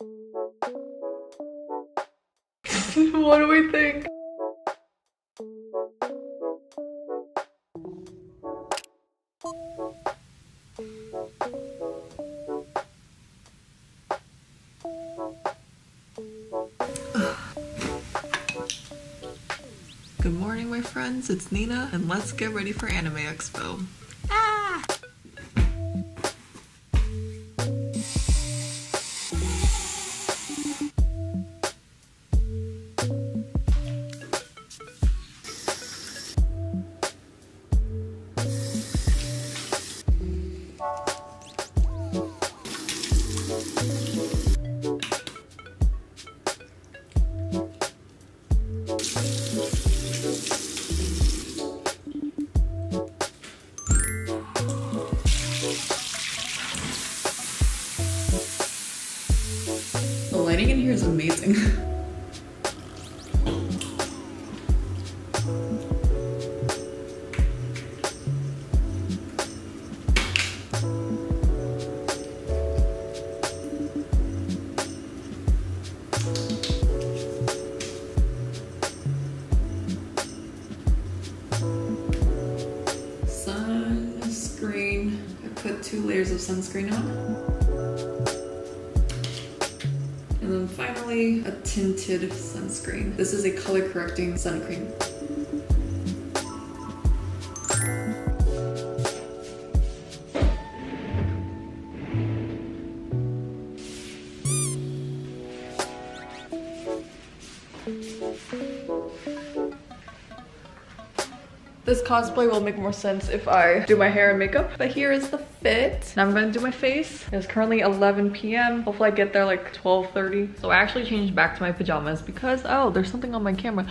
What do we think? Good morning, my friends, it's Nina, and let's get ready for Anime Expo. Ah! It's amazing. Sunscreen. I put 2 layers of sunscreen on. And then finally, a tinted sunscreen. This is a color correcting sun cream. This cosplay will make more sense if I do my hair and makeup, but here is the fit. Now I'm gonna do my face. It's currently 11 p.m. Hopefully I get there like 12:30. So I actually changed back to my pajamas because, oh, there's something on my camera.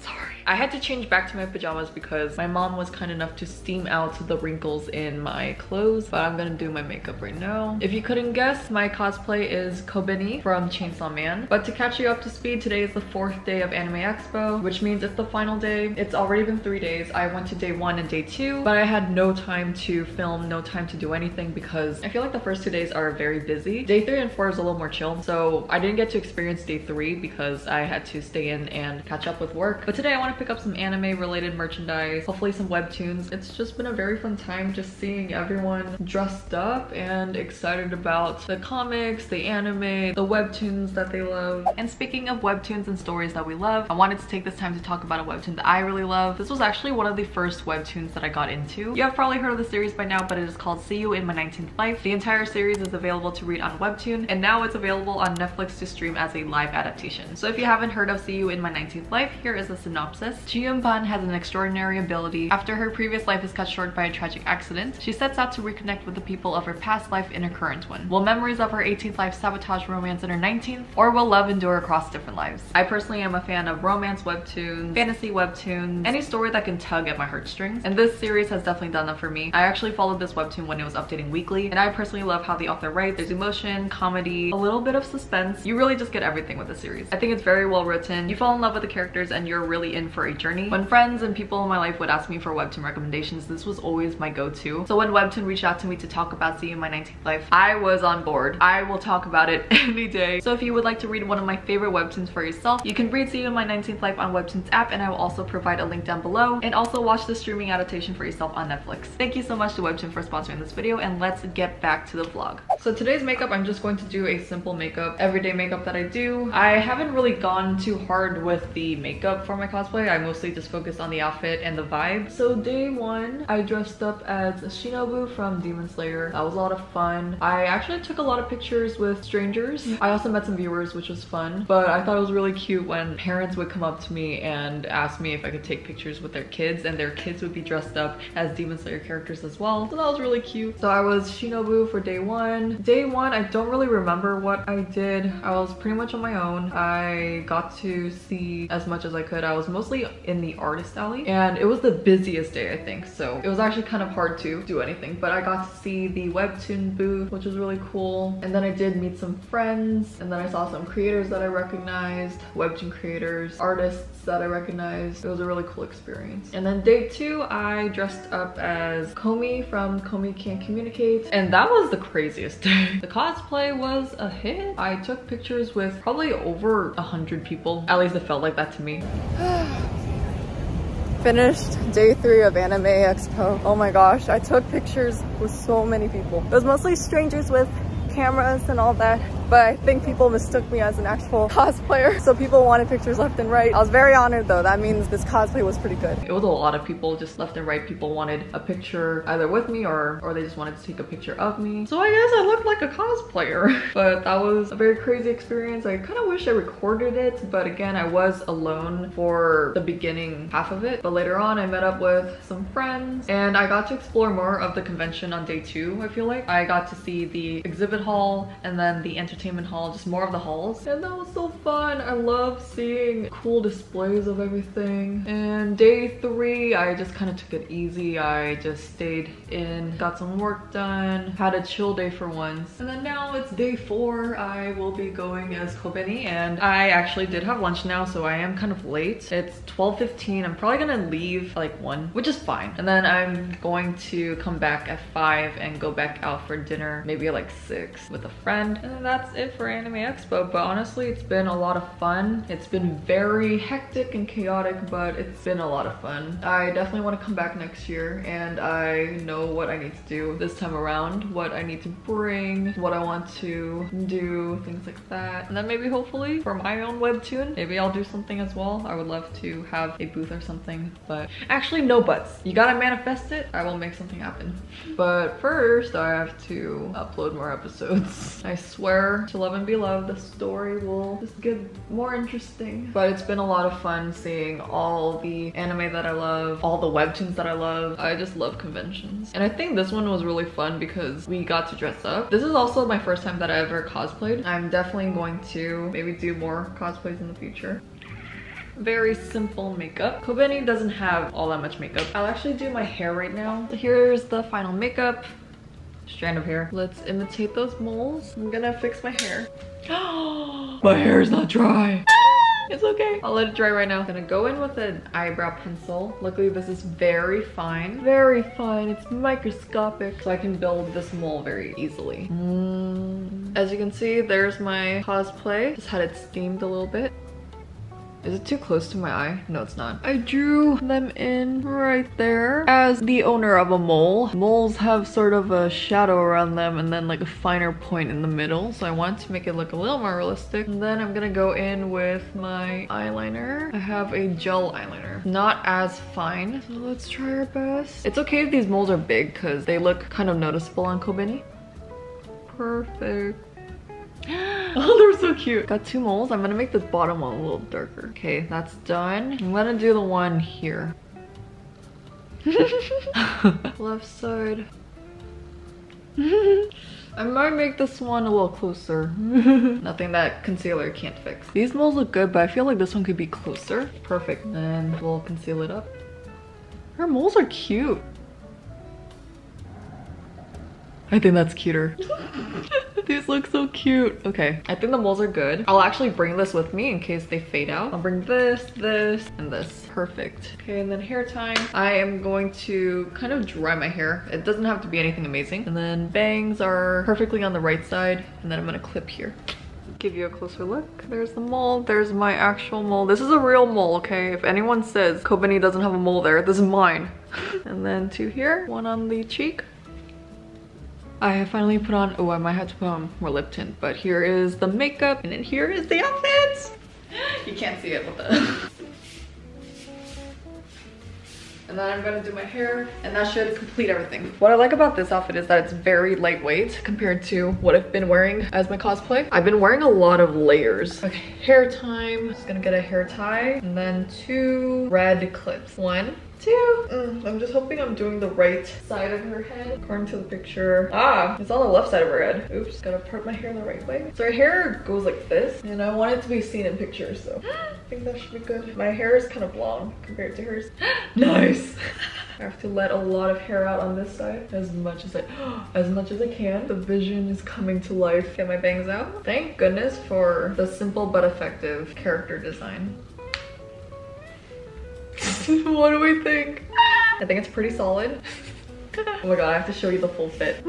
Sorry. I had to change back to my pajamas because my mom was kind enough to steam out the wrinkles in my clothes, but I'm gonna do my makeup right now. If you couldn't guess, my cosplay is Kobeni from Chainsaw Man. But to catch you up to speed, today is the 4th day of Anime Expo, which means it's the final day. It's already been 3 days. I went to day 1 and day 2, but I had no time to film, no time to do anything because I feel like the first 2 days are very busy. Day 3 and 4 is a little more chill, so I didn't get to experience day 3 because I had to stay in and catch up with work. But today I want to pick up some anime related merchandise, hopefully some webtoons. It's just been a very fun time just seeing everyone dressed up and excited about the comics, the anime, the webtoons that they love. And speaking of webtoons and stories that we love, I wanted to take this time to talk about a webtoon that I really love. This was actually one of the first webtoons that I got into. You have probably heard of the series by now, but it is called See You in My 19th Life. The entire series is available to read on Webtoon, and now it's available on Netflix to stream as a live adaptation. So if you haven't heard of See You in My 19th Life, here is a synopsis. Ji Eun Ban has an extraordinary ability. After her previous life is cut short by a tragic accident, she sets out to reconnect with the people of her past life in her current one. Will memories of her 18th life sabotage romance in her 19th, or will love endure across different lives? I personally am a fan of romance webtoons, fantasy webtoons, any story that can tug at my heartstrings, and this series has definitely done that for me. I actually followed this webtoon when it was updating weekly, and I personally love how the author writes. There's emotion, comedy, a little bit of suspense. You really just get everything with the series. I think it's very well written. You fall in love with the characters and you're really in for a journey. When friends and people in my life would ask me for webtoon recommendations, this was always my go-to. So when Webtoon reached out to me to talk about See You in My 19th Life, I was on board. I will talk about it any day. So if you would like to read one of my favorite webtoons for yourself, you can read See You in My 19th Life on Webtoon's app, and I will also provide a link down below, and also watch the streaming adaptation for yourself on Netflix. Thank you so much to Webtoon for sponsoring this video, and let's get back to the vlog. So today's makeup, I'm just going to do a simple makeup, everyday makeup that I do. I haven't really gone too hard with the makeup for my cosplay. I mostly just focused on the outfit and the vibe. So day 1, I dressed up as Shinobu from Demon Slayer. That was a lot of fun. I actually took a lot of pictures with strangers. I also met some viewers, which was fun, but I thought it was really cute when parents would come up to me and ask me if I could take pictures with their kids, and their kids would be dressed up as Demon Slayer characters as well. So that was really cute. So I was Shinobu for day 1. Day 1, I don't really remember what I did. I was pretty much on my own. I got to see as much as I could. I was mostly mostly in the artist alley, and it was the busiest day, I think, so it was actually kind of hard to do anything, but I got to see the webtoon booth, which was really cool, and then I did meet some friends, and then I saw some creators that I recognized, webtoon creators, artists that I recognized. It was a really cool experience. And then day two, I dressed up as Komi from Komi Can't Communicate, and that was the craziest day. The cosplay was a hit. I took pictures with probably over 100 people. At least it felt like that to me. Finished day three of Anime Expo. Oh my gosh, I took pictures with so many people. It was mostly strangers with cameras and all that, but I think people mistook me as an actual cosplayer, so people wanted pictures left and right. I was very honored though. That means this cosplay was pretty good. It was a lot of people, just left and right. People wanted a picture either with me or they just wanted to take a picture of me. So I guess I looked like a cosplayer. But that was a very crazy experience. I kind of wish I recorded it, but again, I was alone for the beginning half of it. But later on, I met up with some friends and I got to explore more of the convention on day two, I feel like. I got to see the exhibit hall and then the entertainment hall, just more of the halls, and that was so fun. I love seeing cool displays of everything. And day three, I just kind of took it easy. I just stayed in, got some work done, had a chill day for once. And then now it's day four. I will be going as Kobeni, and I actually did have lunch now, so I am kind of late. It's 12:15. I'm probably gonna leave like 1, which is fine, and then I'm going to come back at 5 and go back out for dinner maybe like 6 with a friend, and then that's it for Anime Expo. But honestly, it's been a lot of fun. It's been very hectic and chaotic, but it's been a lot of fun. I definitely want to come back next year, and I know what I need to do this time around, what I need to bring, what I want to do, things like that. And then maybe hopefully for my own webtoon, maybe I'll do something as well. I would love to have a booth or something, but actually no buts. You gotta manifest it. I will make something happen. But first I have to upload more episodes. I swear, To Love and Be Loved, the story will just get more interesting. But it's been a lot of fun seeing all the anime that I love, all the webtoons that I love. I just love conventions. And I think this one was really fun because we got to dress up. This is also my first time that I ever cosplayed. I'm definitely going to maybe do more cosplays in the future. Very simple makeup. Kobeni doesn't have all that much makeup. I'll actually do my hair right now. So here's the final makeup. Strand of hair. Let's imitate those moles. I'm gonna fix my hair. My hair is not dry. It's okay. I'll let it dry right now. I'm gonna go in with an eyebrow pencil. Luckily, this is very fine. Very fine. It's microscopic. So I can build this mole very easily. As you can see, there's my cosplay. Just had it steamed a little bit. Is it too close to my eye? No, it's not. I drew them in right there. As the owner of a mole, moles have sort of a shadow around them and then like a finer point in the middle. So I wanted to make it look a little more realistic. And then I'm gonna go in with my eyeliner. I have a gel eyeliner, not as fine. So let's try our best. It's okay if these moles are big because they look kind of noticeable on Kobeni. Perfect. Oh, they're so cute. Got two moles. I'm gonna make this bottom one a little darker. Okay, that's done. I'm gonna do the one here. Left side. I might make this one a little closer. Nothing that concealer can't fix. These moles look good, but I feel like this one could be closer. Perfect. And we'll conceal it up. Her moles are cute. I think that's cuter. These look so cute. Okay, I think the moles are good. I'll actually bring this with me in case they fade out. I'll bring this, this, and this. Perfect. Okay, and then hair time. I am going to kind of dry my hair. It doesn't have to be anything amazing. And then bangs are perfectly on the right side. And then I'm gonna clip here. Give you a closer look. There's the mole. There's my actual mole. This is a real mole, okay? If anyone says Kobeni doesn't have a mole there, this is mine. And then two here, one on the cheek. I have finally put on, oh, I might have to put on more lip tint, but here is the makeup, and then here is the outfits. You can't see it with the... And then I'm gonna do my hair, and that should complete everything. What I like about this outfit is that it's very lightweight compared to what I've been wearing as my cosplay. I've been wearing a lot of layers. Okay, hair time. Just gonna get a hair tie, and then two red clips. One, too. I'm just hoping I'm doing the right side of her head according to the picture. Ah, it's on the left side of her head. Oops, gotta part my hair the right way. So her hair goes like this, and I want it to be seen in pictures, so I think that should be good. My hair is kind of long compared to hers. Nice. I have to let a lot of hair out on this side as much as I can. The vision is coming to life. Get my bangs out. Thank goodness for the simple but effective character design. What do we think? I think it's pretty solid. Oh my god, I have to show you the full fit.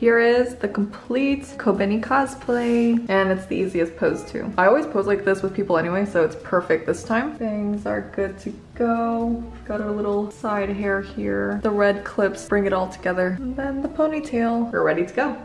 Here is the complete Kobeni cosplay, and it's the easiest pose too. I always pose like this with people anyway, so it's perfect this time. Things are good to go. Got our little side hair here. The red clips bring it all together. And then the ponytail. We're ready to go.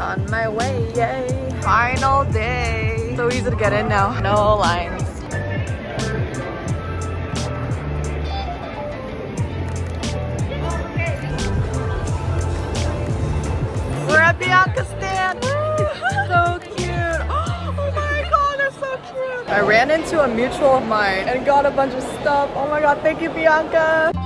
On my way, yay! Final day! So easy to get in now. No lines. We're at Bianca's stand! So cute! Oh my god, they're so cute! I ran into a mutual of mine and got a bunch of stuff. Oh my god, thank you, Bianca!